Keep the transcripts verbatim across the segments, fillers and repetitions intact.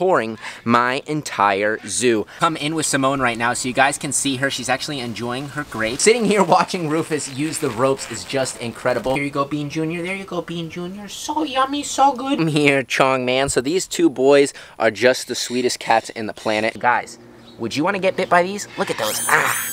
touring my entire zoo. I'm in with Simone right now so you guys can see her. She's actually enjoying her grapes. Sitting here watching Rufus use the ropes is just incredible. Here you go, Bean Junior There you go, Bean Junior So yummy, so good. I'm here, Chong Man. So these two boys are just the sweetest cats in the planet. Guys, would you want to get bit by these? Look at those. Ah.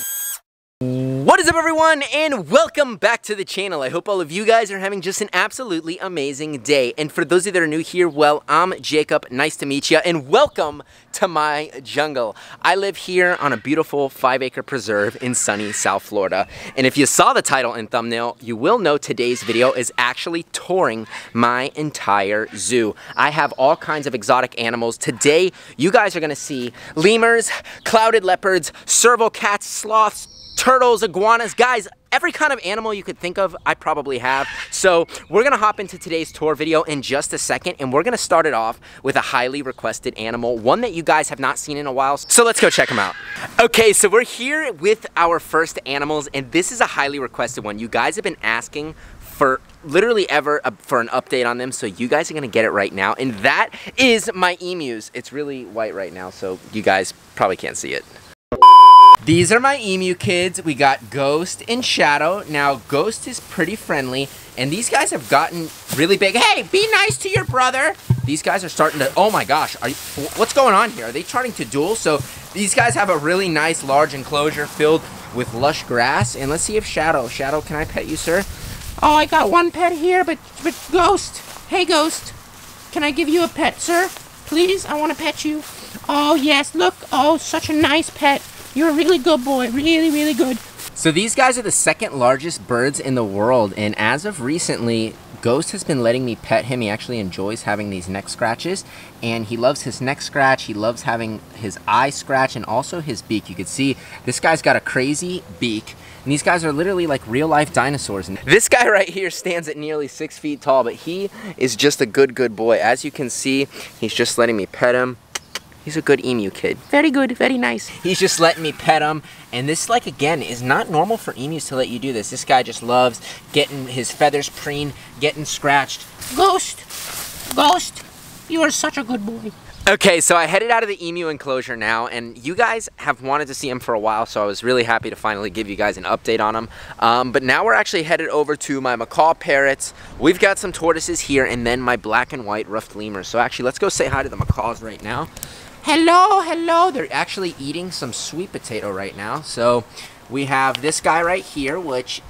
What is up, everyone, and welcome back to the channel. I hope all of you guys are having just an absolutely amazing day. And for those of you that are new here, well, I'm Jacob, nice to meet you, and welcome to my jungle. I live here on a beautiful five acre preserve in sunny South Florida. And if you saw the title and thumbnail, you will know today's video is actually touring my entire zoo. I have all kinds of exotic animals. Today, you guys are gonna see lemurs, clouded leopards, serval cats, sloths, turtles, iguanas, guys, every kind of animal you could think of, I probably have. So we're gonna hop into today's tour video in just a second, and we're gonna start it off with a highly requested animal, one that you guys have not seen in a while. So let's go check them out. Okay, so we're here with our first animals, and this is a highly requested one. You guys have been asking for literally ever uh, for an update on them, so you guys are gonna get it right now, and that is my emus. It's really white right now, so you guys probably can't see it. These are my emu kids. We got Ghost and Shadow. Now, Ghost is pretty friendly, and these guys have gotten really big. Hey, be nice to your brother. These guys are starting to, oh my gosh, are you, what's going on here? Are they starting to duel? So these guys have a really nice large enclosure filled with lush grass, and let's see if Shadow, Shadow, can I pet you, sir? Oh, I got one pet here, but, but Ghost, hey Ghost, can I give you a pet, sir? Please, I wanna pet you. Oh yes, look, oh, such a nice pet. You're a really good boy, really, really good. So these guys are the second largest birds in the world, and as of recently, Ghost has been letting me pet him. He actually enjoys having these neck scratches, and he loves his neck scratch. He loves having his eye scratch and also his beak. You can see this guy's got a crazy beak, and these guys are literally like real life dinosaurs. And this guy right here stands at nearly six feet tall, but he is just a good, good boy. As you can see, he's just letting me pet him. He's a good emu kid. Very good, very nice. He's just letting me pet him. And this, like, again, is not normal for emus to let you do this. This guy just loves getting his feathers preened, getting scratched. Ghost, Ghost, you are such a good boy. Okay, so I headed out of the emu enclosure now, and you guys have wanted to see him for a while, so I was really happy to finally give you guys an update on him. Um, but now we're actually headed over to my macaw parrots. We've got some tortoises here, and then my black and white ruffed lemurs. So actually, let's go say hi to the macaws right now. Hello, hello. They're actually eating some sweet potato right now. So we have this guy right here, which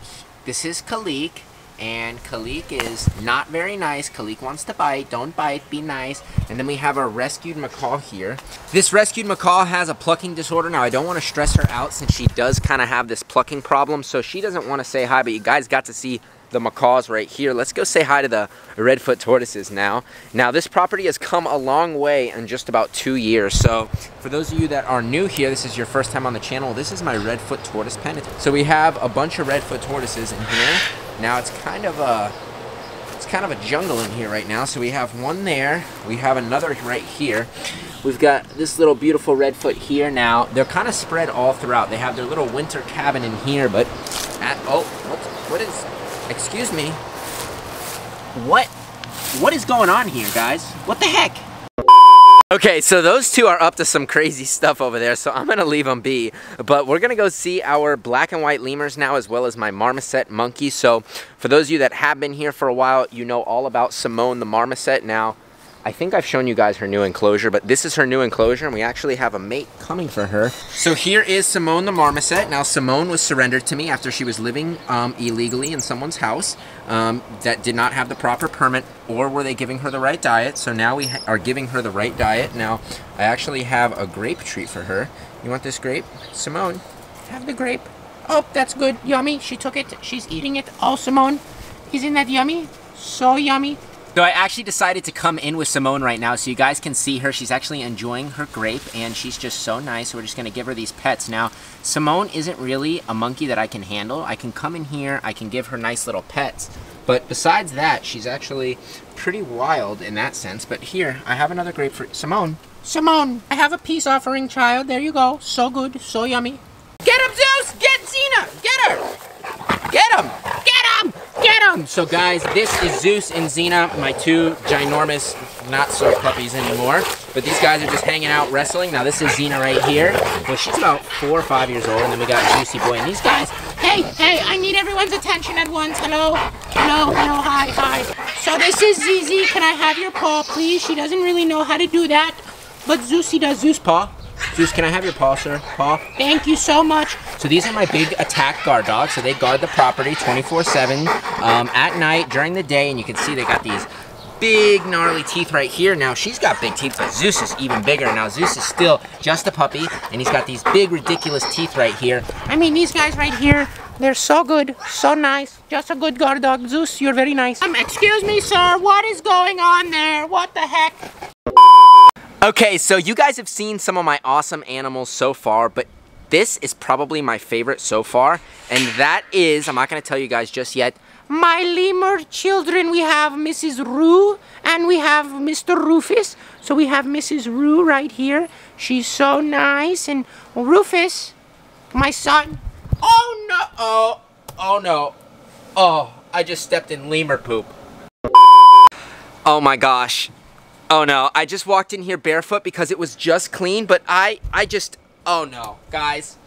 this is Kalik, and Kalik is not very nice. Kalik wants to bite, don't bite, be nice. And then we have our rescued macaw here. This rescued macaw has a plucking disorder. Now I don't want to stress her out since she does kind of have this plucking problem. So she doesn't want to say hi, but you guys got to see the macaws right here. Let's go say hi to the redfoot tortoises now. Now this property has come a long way in just about two years. So for those of you that are new here, this is your first time on the channel, this is my redfoot tortoise pen. So we have a bunch of redfoot tortoises in here. Now it's kind of a, it's kind of a jungle in here right now. So we have one there, we have another right here. We've got this little beautiful redfoot here now. They're kind of spread all throughout. They have their little winter cabin in here, but at, oh, what is, excuse me, what what is going on here, guys? What the heck? Okay, so those two are up to some crazy stuff over there, so I'm gonna leave them be. But we're gonna go see our black and white lemurs now, as well as my marmoset monkey. So for those of you that have been here for a while, you know all about Simone the marmoset. Now I think I've shown you guys her new enclosure, but this is her new enclosure, and we actually have a mate coming for her. So here is Simone the marmoset. Now Simone was surrendered to me after she was living um, illegally in someone's house um, that did not have the proper permit, or were they giving her the right diet. So now we ha are giving her the right diet. Now I actually have a grape treat for her. You want this grape? Simone, have the grape. Oh, that's good, yummy. She took it, she's eating it. Oh, Simone, isn't that yummy? So yummy. So I actually decided to come in with Simone right now so you guys can see her. She's actually enjoying her grape, and she's just so nice. We're just gonna give her these pets. Now, Simone isn't really a monkey that I can handle. I can come in here, I can give her nice little pets. But besides that, she's actually pretty wild in that sense. But here, I have another grape for Simone. Simone, I have a peace offering, child. There you go, so good, so yummy. Get him, Zeus, get Xena, get her! Get him, get him, get him! So guys, this is Zeus and Xena, my two ginormous, not so puppies anymore. But these guys are just hanging out wrestling. Now this is Xena right here. Well, she's about four or five years old, and then we got Juicy Boy. And these guys, hey, hey, I need everyone's attention at once. Hello, hello, hello, hi, hi. So this is Z Z. Can I have your paw, please? She doesn't really know how to do that, but Zeusy does. Zeus paw. Zeus, can I have your paw, sir? Paw? Thank you so much. So these are my big attack guard dogs. So they guard the property twenty-four seven um, at night, during the day, and you can see they got these big gnarly teeth right here. Now she's got big teeth, but Zeus is even bigger. Now Zeus is still just a puppy, and he's got these big ridiculous teeth right here. I mean, these guys right here, they're so good, so nice. Just a good guard dog. Zeus, you're very nice. Um, excuse me, sir, what is going on there? What the heck? Okay, so you guys have seen some of my awesome animals so far, but this is probably my favorite so far, and that is, I'm not gonna tell you guys just yet, my lemur children. We have Missus Roo, and we have Mister Rufus. So we have Missus Roo right here. She's so nice, and Rufus, my son. Oh no, oh, oh no. Oh, I just stepped in lemur poop. Oh my gosh. Oh no, I just walked in here barefoot because it was just clean, but I, I just, oh no. Guys,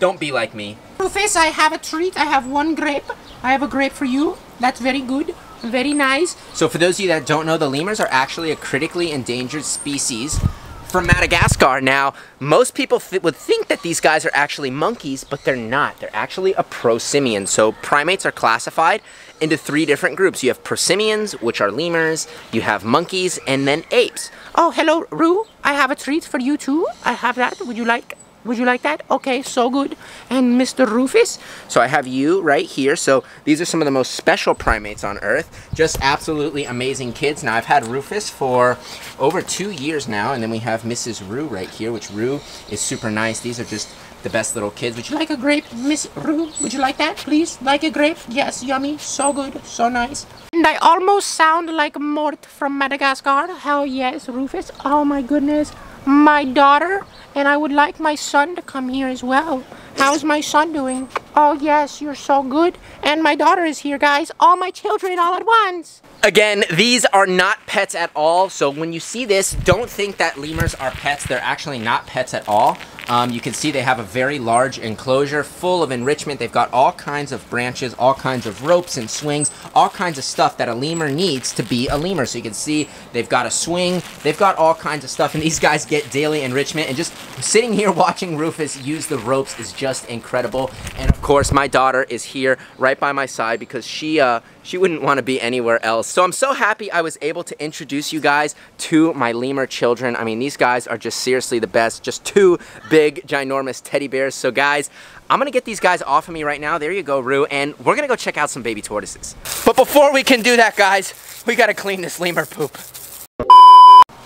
don't be like me. Rufus, I have a treat. I have one grape. I have a grape for you. That's very good, very nice. So for those of you that don't know, the lemurs are actually a critically endangered species from Madagascar. Now, most people th would think that these guys are actually monkeys, but they're not. They're actually a prosimian. So primates are classified into three different groups. You have prosimians, which are lemurs, you have monkeys, and then apes. Oh, hello, Roo. I have a treat for you too. I have that. Would you like, would you like that? Okay, so good. And Mister Rufus, so I have you right here. So these are some of the most special primates on Earth. Just absolutely amazing kids. Now I've had Rufus for over two years now, and then we have Missus Roo right here, which Roo is super nice. These are just the best little kids. Would you like a grape, Miss Roo? Would you like that, please? Like a grape? Yes, yummy. So good, so nice. And I almost sound like Mort from Madagascar. Hell yes, Rufus. Oh my goodness. My daughter, and I would like my son to come here as well. How's my son doing? Oh yes, you're so good. And my daughter is here, guys. All my children all at once. Again, these are not pets at all. So when you see this, don't think that lemurs are pets. They're actually not pets at all. Um, you can see they have a very large enclosure full of enrichment. They've got all kinds of branches, all kinds of ropes and swings, all kinds of stuff that a lemur needs to be a lemur. So you can see they've got a swing, they've got all kinds of stuff, and these guys get daily enrichment. And just sitting here watching Rufus use the ropes is just incredible. And of course, my daughter is here right by my side because she, uh, she wouldn't want to be anywhere else. So I'm so happy I was able to introduce you guys to my lemur children. I mean, these guys are just seriously the best, just two big, ginormous teddy bears. So guys, I'm gonna get these guys off of me right now. There you go, Roo, and we're gonna go check out some baby tortoises. But before we can do that, guys, we gotta clean this lemur poop.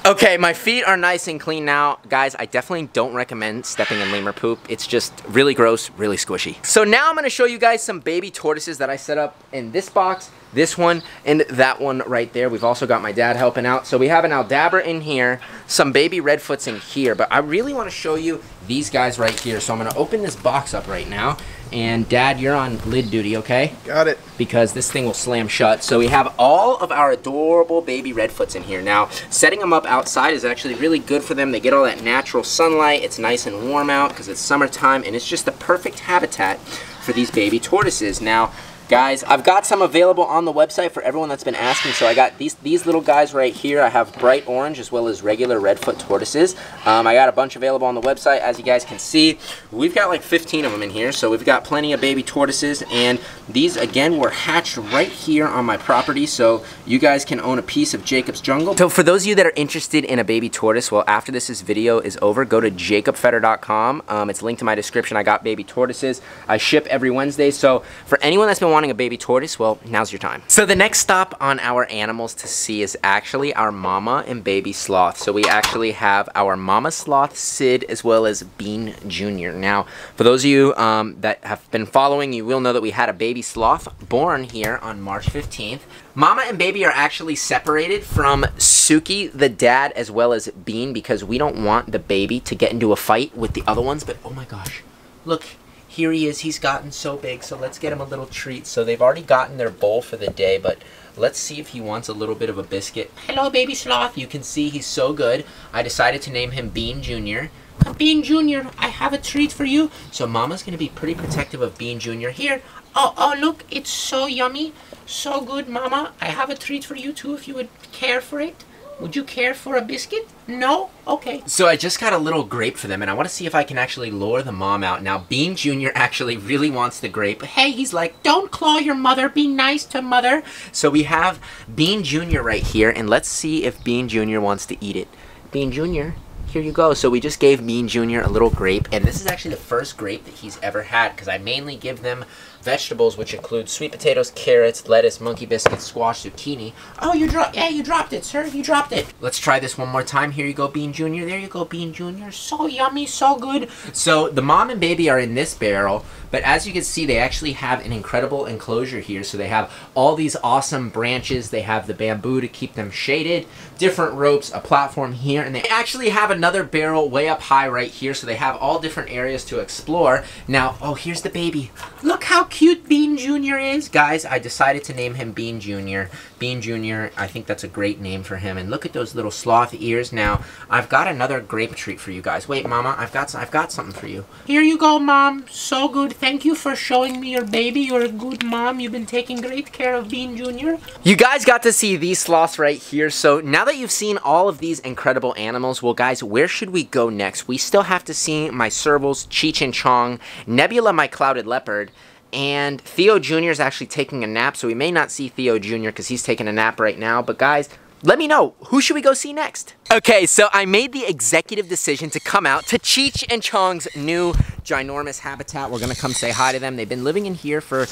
Okay, my feet are nice and clean now. Guys, I definitely don't recommend stepping in lemur poop. It's just really gross, really squishy. So now I'm gonna show you guys some baby tortoises that I set up in this box, this one, and that one right there. We've also got my dad helping out. So we have an Aldabra in here, some baby Redfoots in here, but I really wanna show you these guys right here. So I'm gonna open this box up right now, and Dad, you're on lid duty, okay? Got it. Because this thing will slam shut. So we have all of our adorable baby Redfoots in here. Now, setting them up outside is actually really good for them. They get all that natural sunlight. It's nice and warm out because it's summertime, and it's just the perfect habitat for these baby tortoises. Now, guys, I've got some available on the website for everyone that's been asking. So I got these these little guys right here. I have bright orange as well as regular redfoot tortoises. Um, I got a bunch available on the website. As you guys can see, we've got like fifteen of them in here. So we've got plenty of baby tortoises. And these, again, were hatched right here on my property. So you guys can own a piece of Jacob's jungle. So for those of you that are interested in a baby tortoise, well, after this, this video is over, go to jacob feder dot com. Um, it's linked to my description. I got baby tortoises. I ship every Wednesday. So for anyone that's been watching, wanting a baby tortoise, well, now's your time. So the next stop on our animals to see is actually our mama and baby sloth. So we actually have our mama sloth, Sid, as well as Bean Junior Now, for those of you um, that have been following, you will know that we had a baby sloth born here on March fifteenth. Mama and baby are actually separated from Suki, the dad, as well as Bean, because we don't want the baby to get into a fight with the other ones, but oh my gosh, look, here he is. He's gotten so big, so let's get him a little treat. So they've already gotten their bowl for the day, but let's see if he wants a little bit of a biscuit. Hello, baby sloth. You can see he's so good. I decided to name him Bean Junior Bean Junior, I have a treat for you. So Mama's going to be pretty protective of Bean Junior Here. Oh, oh, look. It's so yummy. So good, Mama. I have a treat for you, too, if you would care for it. Would you care for a biscuit? No? Okay. So I just got a little grape for them, and I want to see if I can actually lure the mom out. Now, Bean Junior actually really wants the grape. Hey, he's like, don't claw your mother. Be nice to mother. So we have Bean Junior right here, and let's see if Bean Junior wants to eat it. Bean Junior, here you go. So we just gave Bean Junior a little grape, and this is actually the first grape that he's ever had, because I mainly give them vegetables, which include sweet potatoes, carrots, lettuce, monkey biscuits, squash, zucchini. Oh, you dropped, yeah, you dropped it, sir. You dropped it. Let's try this one more time. Here you go, Bean Junior There you go, Bean Junior So yummy, so good. So the mom and baby are in this barrel, but as you can see, they actually have an incredible enclosure here. So they have all these awesome branches. They have the bamboo to keep them shaded, different ropes, a platform here, and they actually have another barrel way up high right here. So they have all different areas to explore. Now, oh, here's the baby. Look how cute Bean Junior is. Guys, I decided to name him Bean Junior Bean Junior, I think that's a great name for him. And look at those little sloth ears. Now, I've got another grape treat for you guys. Wait, Mama, I've got I've got something for you. Here you go, Mom. So good. Thank you for showing me your baby. You're a good mom. You've been taking great care of Bean Junior You guys got to see these sloths right here. So now that you've seen all of these incredible animals, well, guys, where should we go next? We still have to see my servals, Cheech and Chong, Nebula, my clouded leopard, and Theo Junior is actually taking a nap, so we may not see Theo Junior because he's taking a nap right now. But guys, let me know, who should we go see next? Okay, so I made the executive decision to come out to Cheech and Chong's new ginormous habitat. We're gonna come say hi to them. They've been living in here for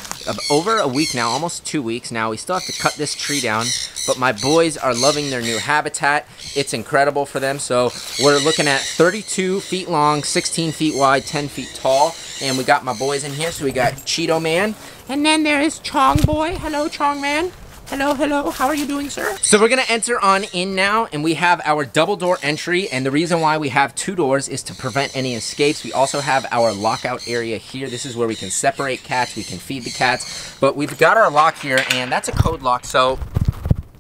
over a week now, almost two weeks now. We still have to cut this tree down, but my boys are loving their new habitat. It's incredible for them. So we're looking at thirty-two feet long, sixteen feet wide, ten feet tall. And we got my boys in here. So we got Cheeto Man. And then there is Chong Boy. Hello, Chong Man. Hello, hello. How are you doing, sir? So we're going to enter on in now, and we have our double door entry. And the reason why we have two doors is to prevent any escapes. We also have our lockout area here. This is where we can separate cats. We can feed the cats. But we've got our lock here, and that's a code lock. So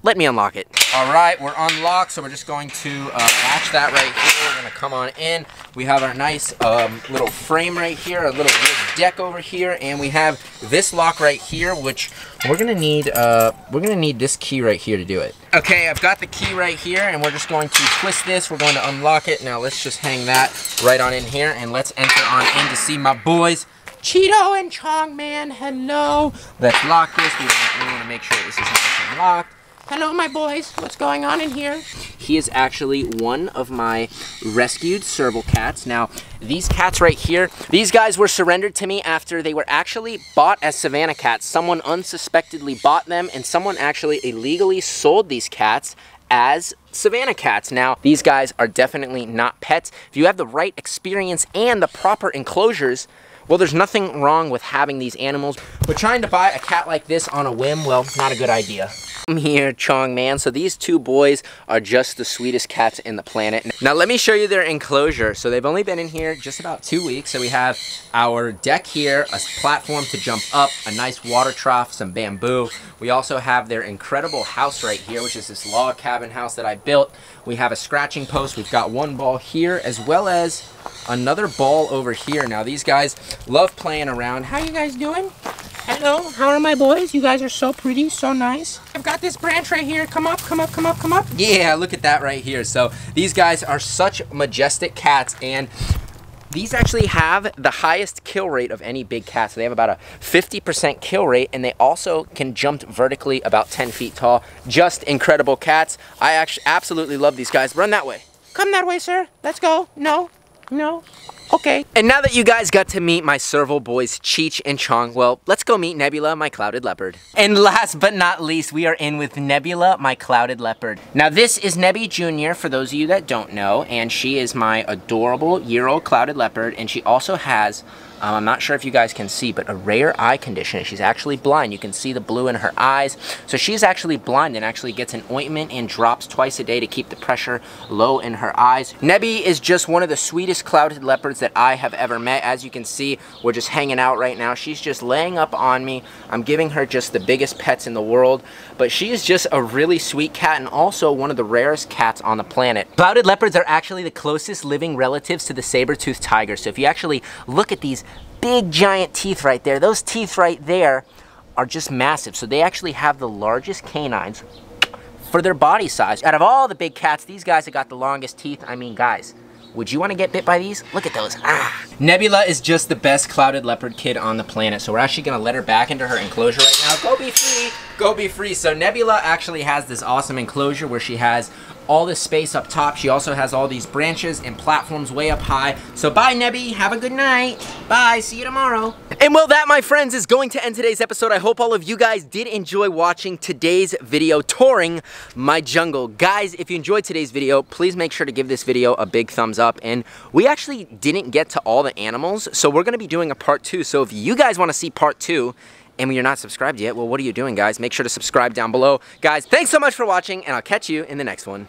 let me unlock it. All right, we're unlocked. So we're just going to uh, latch that right here. We're going to come on in. We have our nice um, little frame right here, a little deck over here, and we have this lock right here, which we're gonna need. Uh, we're gonna need this key right here to do it. Okay, I've got the key right here, and we're just going to twist this. We're going to unlock it. Now let's just hang that right on in here, and let's enter on in to see my boys, Cheeto and Chong Man. Hello. Let's lock this. We want, we want to make sure this is nice and locked. Hello, my boys. What's going on in here? He is actually one of my rescued serval cats. Now, these cats right here, these guys were surrendered to me after they were actually bought as Savannah cats. Someone unsuspectedly bought them, and someone actually illegally sold these cats as Savannah cats. Now, these guys are definitely not pets. If you have the right experience and the proper enclosures, well, there's nothing wrong with having these animals. But trying to buy a cat like this on a whim, well, not a good idea. I'm here, Chong Man. So these two boys are just the sweetest cats in the planet. Now let me show you their enclosure. So they've only been in here just about two weeks. So we have our deck here, a platform to jump up, a nice water trough, some bamboo. We also have their incredible house right here, which is this log cabin house that I built. We have a scratching post. We've got one ball here, as well as another ball over here. Now these guys love playing around. How you guys doing? Hello, how are my boys? You guys are so pretty, so nice. I've got this branch right here. Come up, come up, come up, come up. Yeah, look at that right here. So these guys are such majestic cats, and these actually have the highest kill rate of any big cat. So they have about a fifty percent kill rate, and they also can jump vertically about ten feet tall. Just incredible cats. I actually absolutely love these guys. Run that way. Come that way, sir. Let's go. No, no. Okay. And now that you guys got to meet my serval boys, Cheech and Chong, well, let's go meet Nebula, my clouded leopard. And last but not least, we are in with Nebula, my clouded leopard. Now this is Nebby Junior, for those of you that don't know, and she is my adorable year-old clouded leopard, and she also has Um, I'm not sure if you guys can see, but a rare eye condition. She's actually blind. You can see the blue in her eyes. So she's actually blind and actually gets an ointment and drops twice a day to keep the pressure low in her eyes. Nebby is just one of the sweetest clouded leopards that I have ever met. As you can see, we're just hanging out right now. She's just laying up on me. I'm giving her just the biggest pets in the world, but she is just a really sweet cat and also one of the rarest cats on the planet. Clouded leopards are actually the closest living relatives to the saber-toothed tiger. So if you actually look at these big giant teeth right there, those teeth right there are just massive. So they actually have the largest canines for their body size. Out of all the big cats, these guys have got the longest teeth. I mean, guys, would you want to get bit by these? Look at those. Ah. Nebula is just the best clouded leopard kid on the planet. So we're actually going to let her back into her enclosure right now. Go be free. Go be free. So Nebula actually has this awesome enclosure where she has all this space up top. She also has all these branches and platforms way up high. So bye, Nebby. Have a good night. Bye. See you tomorrow. And well, that, my friends, is going to end today's episode. I hope all of you guys did enjoy watching today's video touring my jungle. Guys, if you enjoyed today's video, please make sure to give this video a big thumbs up. And we actually didn't get to all the animals, so we're going to be doing a part two. So if you guys want to see part two, and when you're not subscribed yet, well, what are you doing, guys? Make sure to subscribe down below. Guys, thanks so much for watching, and I'll catch you in the next one.